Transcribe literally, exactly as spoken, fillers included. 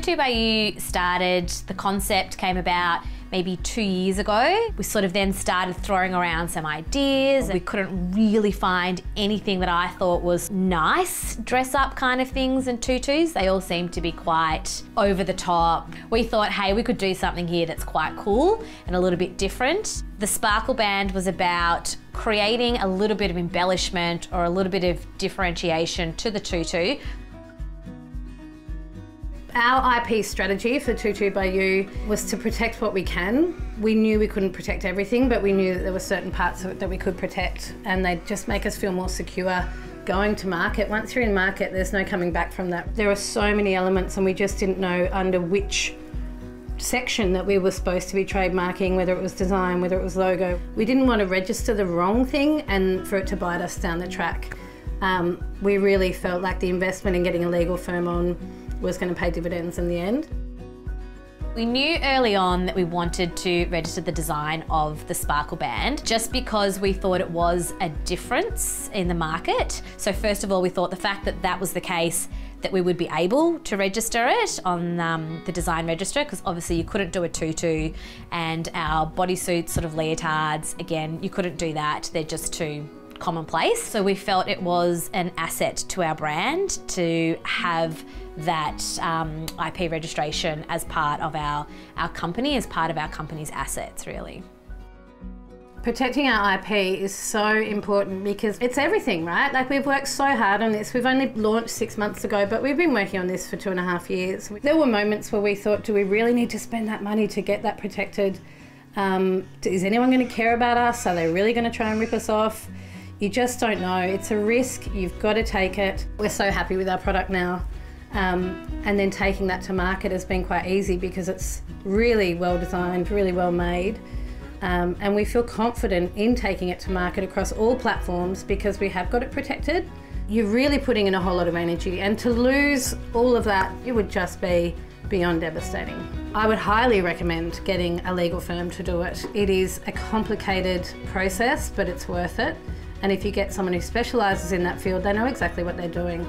Tutu By You started, the concept came about maybe two years ago. We sort of then started throwing around some ideas, and we couldn't really find anything that I thought was nice dress up kind of things and tutus. They all seemed to be quite over the top. We thought, hey, we could do something here that's quite cool and a little bit different. The Sparkle Band was about creating a little bit of embellishment or a little bit of differentiation to the tutu. Our I P strategy for Tutu By You was to protect what we can. We knew we couldn't protect everything, but we knew that there were certain parts of it that we could protect, and they'd just make us feel more secure going to market. Once you're in market, there's no coming back from that. There are so many elements, and we just didn't know under which section that we were supposed to be trademarking, whether it was design, whether it was logo. We didn't want to register the wrong thing and for it to bite us down the track. Um, we really felt like the investment in getting a legal firm on was going to pay dividends in the end. We knew early on that we wanted to register the design of the Sparkle Band just because we thought it was a difference in the market. So first of all, we thought the fact that that was the case, that we would be able to register it on um, the design register, because obviously you couldn't do a tutu, and our bodysuit sort of leotards, again, you couldn't do that. They're just too commonplace. So we felt it was an asset to our brand to have that um, I P registration as part of our, our company, as part of our company's assets, really. Protecting our I P is so important because it's everything, right? Like, we've worked so hard on this. We've only launched six months ago, but we've been working on this for two and a half years. There were moments where we thought, do we really need to spend that money to get that protected? Um, is anyone going to care about us? Are they really going to try and rip us off? You just don't know. It's a risk. You've got to take it. We're so happy with our product now. Um, and then taking that to market has been quite easy because it's really well designed, really well made, um, and we feel confident in taking it to market across all platforms because we have got it protected. You're really putting in a whole lot of energy, and to lose all of that, it would just be beyond devastating. I would highly recommend getting a legal firm to do it. It is a complicated process, but it's worth it, and if you get someone who specialises in that field, they know exactly what they're doing.